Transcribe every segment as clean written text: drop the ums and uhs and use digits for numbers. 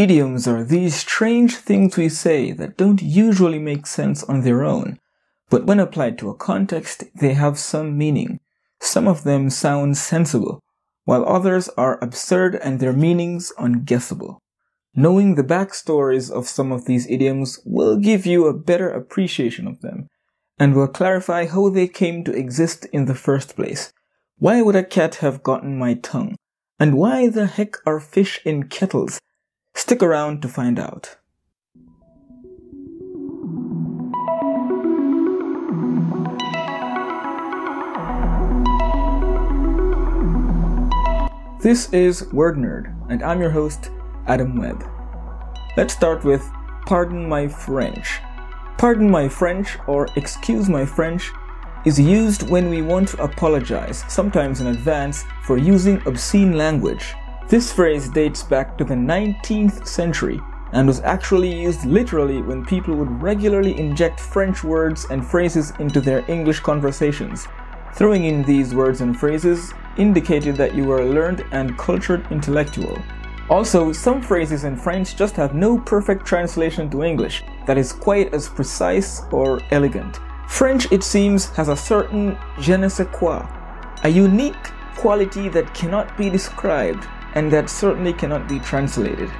Idioms are these strange things we say that don't usually make sense on their own, but when applied to a context, they have some meaning. Some of them sound sensible, while others are absurd and their meanings unguessable. Knowing the backstories of some of these idioms will give you a better appreciation of them, and will clarify how they came to exist in the first place. Why would a cat have gotten my tongue? And why the heck are fish in kettles? Stick around to find out. This is Word Nerd, and I'm your host, Adam Webb. Let's start with pardon my French. Pardon my French, or excuse my French, is used when we want to apologize, sometimes in advance, for using obscene language. This phrase dates back to the 19th century and was actually used literally when people would regularly inject French words and phrases into their English conversations. Throwing in these words and phrases indicated that you were a learned and cultured intellectual. Also, some phrases in French just have no perfect translation to English that is quite as precise or elegant. French, it seems, has a certain je ne sais quoi, a unique quality that cannot be described and that certainly cannot be translated.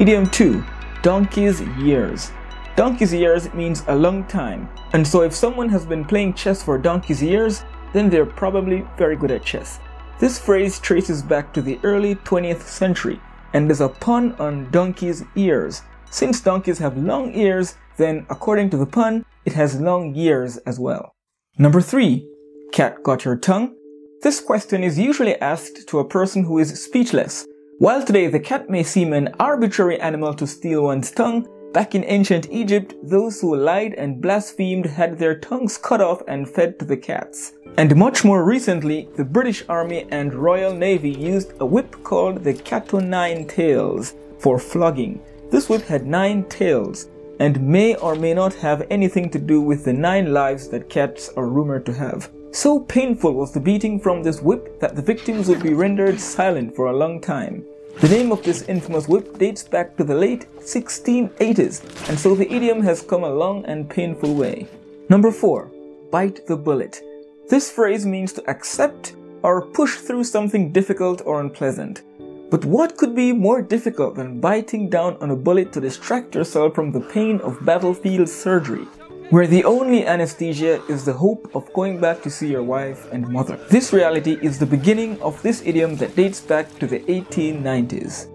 Idiom 2. Donkey's years. Donkey's years means a long time, and so if someone has been playing chess for donkey's years, then they're probably very good at chess. This phrase traces back to the early 20th century and is a pun on donkey's ears. Since donkeys have long ears, then according to the pun, it has long years as well. Number 3. Cat got your tongue? This question is usually asked to a person who is speechless. While today the cat may seem an arbitrary animal to steal one's tongue, back in ancient Egypt, those who lied and blasphemed had their tongues cut off and fed to the cats. And much more recently, the British Army and Royal Navy used a whip called the Cat o' Nine Tails for flogging. This whip had 9 tails, and may or may not have anything to do with the 9 lives that cats are rumored to have. So painful was the beating from this whip that the victims would be rendered silent for a long time. The name of this infamous whip dates back to the late 1680s, and so the idiom has come a long and painful way. Number 4. Bite the bullet. This phrase means to accept or push through something difficult or unpleasant. But what could be more difficult than biting down on a bullet to distract yourself from the pain of battlefield surgery, where the only anesthesia is the hope of going back to see your wife and mother? This reality is the beginning of this idiom that dates back to the 1890s.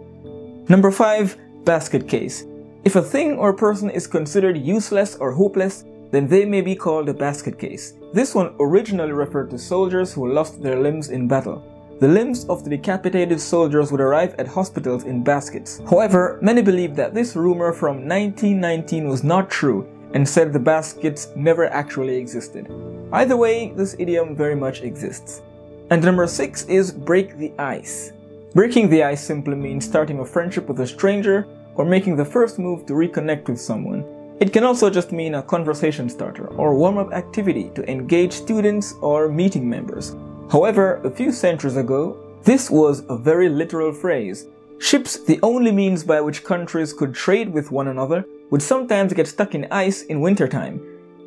Number 5. Basket case. If a thing or person is considered useless or hopeless, then they may be called a basket case. This one originally referred to soldiers who lost their limbs in battle. The limbs of the decapitated soldiers would arrive at hospitals in baskets. However, many believe that this rumor from 1919 was not true, and said the baskets never actually existed. Either way, this idiom very much exists. And number 6 is break the ice. Breaking the ice simply means starting a friendship with a stranger or making the first move to reconnect with someone. It can also just mean a conversation starter or warm-up activity to engage students or meeting members. However, a few centuries ago, this was a very literal phrase. Ships, the only means by which countries could trade with one another, would sometimes get stuck in ice in wintertime.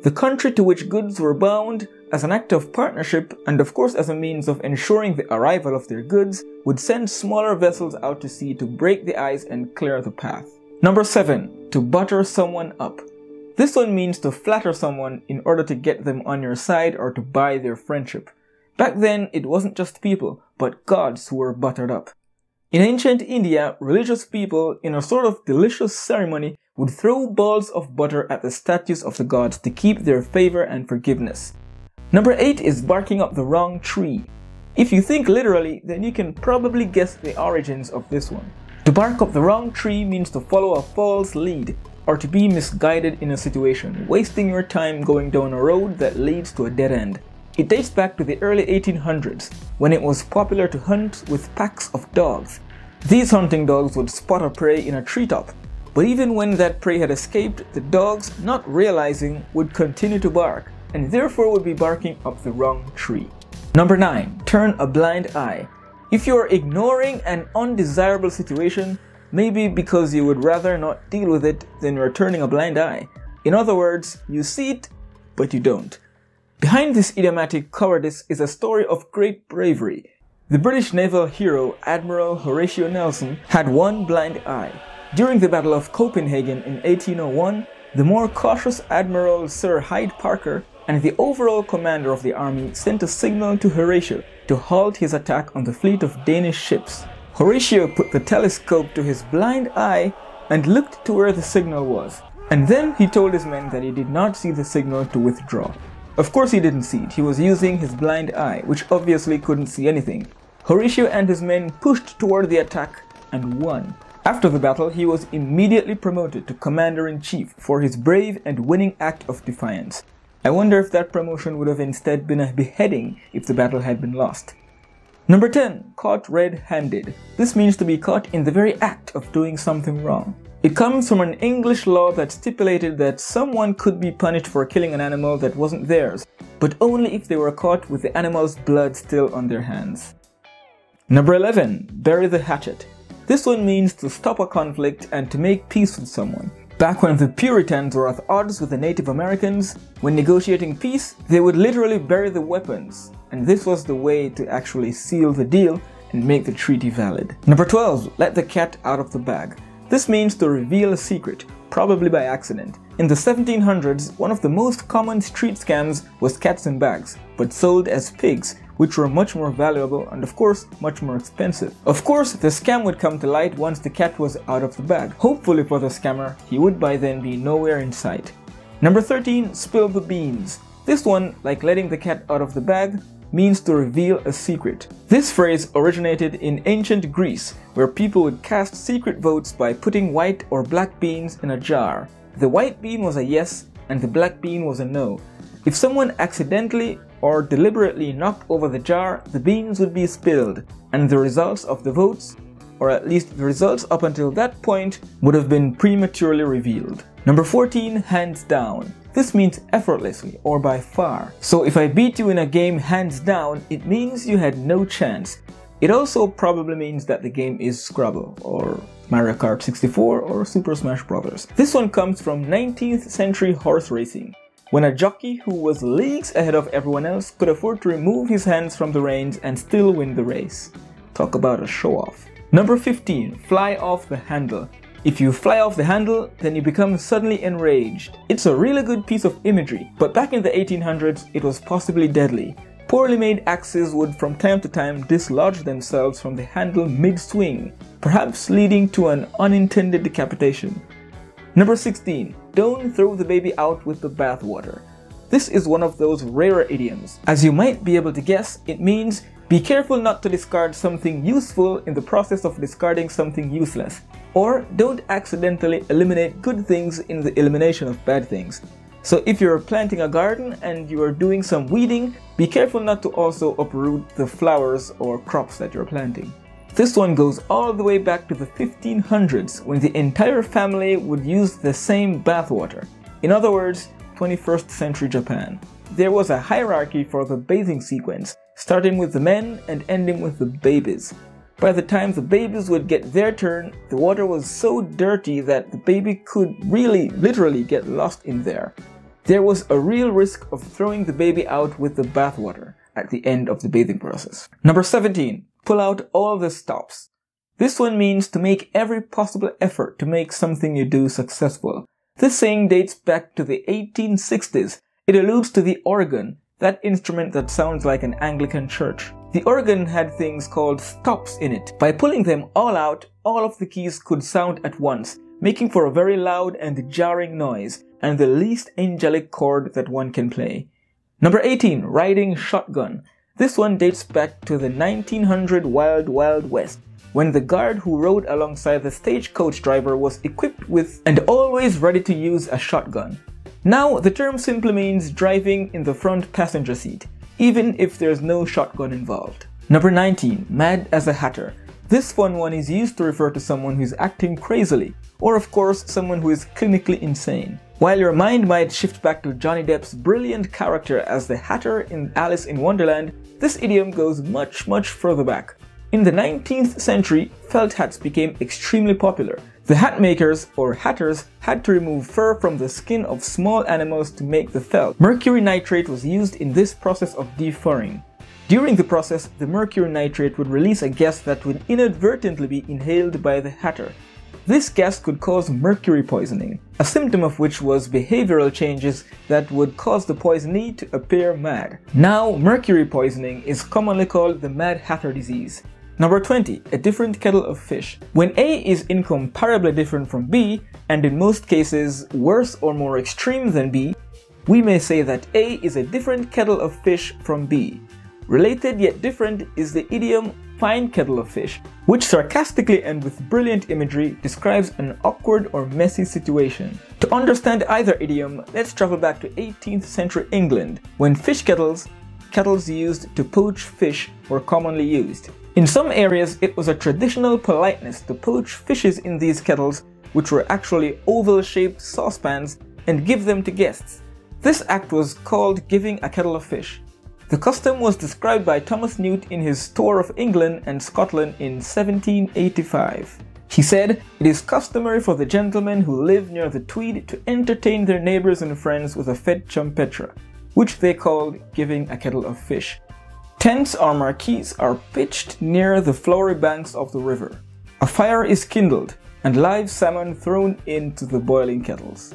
The country to which goods were bound, as an act of partnership and of course as a means of ensuring the arrival of their goods, would send smaller vessels out to sea to break the ice and clear the path. Number 7. To butter someone up. This one means to flatter someone in order to get them on your side or to buy their friendship. Back then, it wasn't just people, but gods who were buttered up. In ancient India, religious people, in a sort of delicious ceremony, would throw balls of butter at the statues of the gods to keep their favor and forgiveness. Number 8 is barking up the wrong tree. If you think literally, then you can probably guess the origins of this one. To bark up the wrong tree means to follow a false lead, or to be misguided in a situation, wasting your time going down a road that leads to a dead end. It dates back to the early 1800s, when it was popular to hunt with packs of dogs. These hunting dogs would spot a prey in a treetop, but even when that prey had escaped, the dogs, not realizing, would continue to bark, and therefore would be barking up the wrong tree. Number 9. Turn a blind eye. If you are ignoring an undesirable situation, maybe because you would rather not deal with it than returning a blind eye. In other words, you see it, but you don't. Behind this idiomatic cowardice is a story of great bravery. The British naval hero Admiral Horatio Nelson had one blind eye. During the Battle of Copenhagen in 1801, the more cautious Admiral Sir Hyde Parker and the overall commander of the army sent a signal to Horatio to halt his attack on the fleet of Danish ships. Horatio put the telescope to his blind eye and looked to where the signal was, and then he told his men that he did not see the signal to withdraw. Of course he didn't see it, he was using his blind eye, which obviously couldn't see anything. Horatio and his men pushed toward the attack and won. After the battle, he was immediately promoted to Commander-in-Chief for his brave and winning act of defiance. I wonder if that promotion would have instead been a beheading if the battle had been lost. Number 10. Caught red-handed. This means to be caught in the very act of doing something wrong. It comes from an English law that stipulated that someone could be punished for killing an animal that wasn't theirs, but only if they were caught with the animal's blood still on their hands. Number 11. Bury the hatchet. This one means to stop a conflict and to make peace with someone. Back when the Puritans were at odds with the Native Americans, when negotiating peace, they would literally bury the weapons, and this was the way to actually seal the deal and make the treaty valid. Number 12. Let the cat out of the bag. This means to reveal a secret, probably by accident. In the 1700s, one of the most common street scams was cats in bags, but sold as pigs, which were much more valuable and of course much more expensive. Of course, the scam would come to light once the cat was out of the bag. Hopefully for the scammer, he would by then be nowhere in sight. Number 13. Spill the beans. This one, like letting the cat out of the bag, means to reveal a secret. This phrase originated in ancient Greece, where people would cast secret votes by putting white or black beans in a jar. The white bean was a yes and the black bean was a no. If someone accidentally or deliberately knocked over the jar, the beans would be spilled, and the results of the votes, or at least the results up until that point, would have been prematurely revealed. Number 14. Hands down. This means effortlessly or by far. So if I beat you in a game hands down, it means you had no chance. It also probably means that the game is Scrabble or Mario Kart 64 or Super Smash Bros. This one comes from 19th century horse racing, when a jockey who was leagues ahead of everyone else could afford to remove his hands from the reins and still win the race. Talk about a show-off. Number 15. Fly off the handle. If you fly off the handle, then you become suddenly enraged. It's a really good piece of imagery, but back in the 1800s, it was possibly deadly. Poorly made axes would from time to time dislodge themselves from the handle mid-swing, perhaps leading to an unintended decapitation. Number 16. Don't throw the baby out with the bathwater. This is one of those rarer idioms. As you might be able to guess, it means be careful not to discard something useful in the process of discarding something useless, or don't accidentally eliminate good things in the elimination of bad things. So if you're planting a garden and you are doing some weeding, be careful not to also uproot the flowers or crops that you're planting. This one goes all the way back to the 1500s, when the entire family would use the same bathwater. In other words, 21st century Japan. There was a hierarchy for the bathing sequence, starting with the men and ending with the babies. By the time the babies would get their turn, the water was so dirty that the baby could really, literally get lost in there. There was a real risk of throwing the baby out with the bathwater at the end of the bathing process. Number 17. Pull out all the stops. This one means to make every possible effort to make something you do successful. This saying dates back to the 1860s. It alludes to the organ, that instrument that sounds like an Anglican church. The organ had things called stops in it. By pulling them all out, all of the keys could sound at once, making for a very loud and jarring noise, and the least angelic chord that one can play. Number 18. Riding shotgun. This one dates back to the 1900 Wild Wild West, when the guard who rode alongside the stagecoach driver was equipped with and always ready to use a shotgun. Now, the term simply means driving in the front passenger seat, even if there's no shotgun involved. Number 19. Mad as a Hatter. This fun one is used to refer to someone who's acting crazily, or of course, someone who is clinically insane. While your mind might shift back to Johnny Depp's brilliant character as the Hatter in Alice in Wonderland, this idiom goes much, much further back. In the 19th century, felt hats became extremely popular. The hat makers or hatters had to remove fur from the skin of small animals to make the felt. Mercury nitrate was used in this process of defurring. During the process, the mercury nitrate would release a gas that would inadvertently be inhaled by the hatter. This gas could cause mercury poisoning, a symptom of which was behavioral changes that would cause the poisonee to appear mad. Now, mercury poisoning is commonly called the Mad Hatter disease. Number 20. A different kettle of fish. When A is incomparably different from B, and in most cases worse or more extreme than B, we may say that A is a different kettle of fish from B. Related yet different is the idiom fine kettle of fish, which sarcastically and with brilliant imagery describes an awkward or messy situation. To understand either idiom, let's travel back to 18th century England, when fish kettles used to poach fish were commonly used. In some areas, it was a traditional politeness to poach fishes in these kettles, which were actually oval-shaped saucepans, and give them to guests. This act was called giving a kettle of fish. The custom was described by Thomas Newt in his Tour of England and Scotland in 1785. He said, "It is customary for the gentlemen who live near the Tweed to entertain their neighbours and friends with a fête champêtre, which they called giving a kettle of fish. Tents or marquees are pitched near the flowery banks of the river. A fire is kindled, and live salmon thrown into the boiling kettles."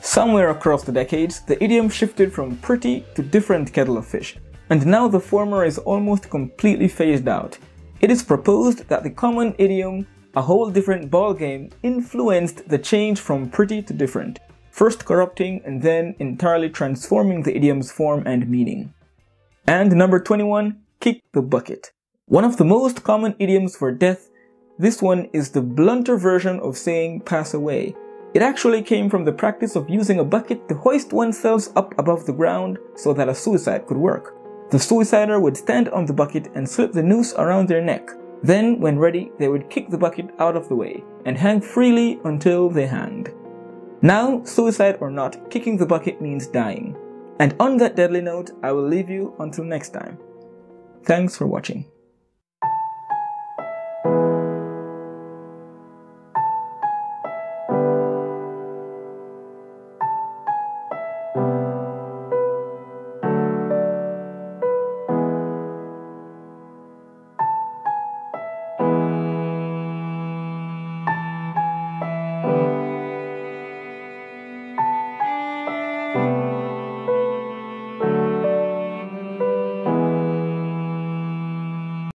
Somewhere across the decades, the idiom shifted from pretty to different kettle of fish, and now the former is almost completely phased out. It is proposed that the common idiom, a whole different ballgame, influenced the change from pretty to different, first corrupting and then entirely transforming the idiom's form and meaning. And number 21, kick the bucket. One of the most common idioms for death, this one is the blunter version of saying pass away. It actually came from the practice of using a bucket to hoist oneself up above the ground so that a suicide could work. The suicider would stand on the bucket and slip the noose around their neck. Then, when ready, they would kick the bucket out of the way and hang freely until they hanged. Now, suicide or not, kicking the bucket means dying. And on that deadly note, I will leave you until next time. Thanks for watching.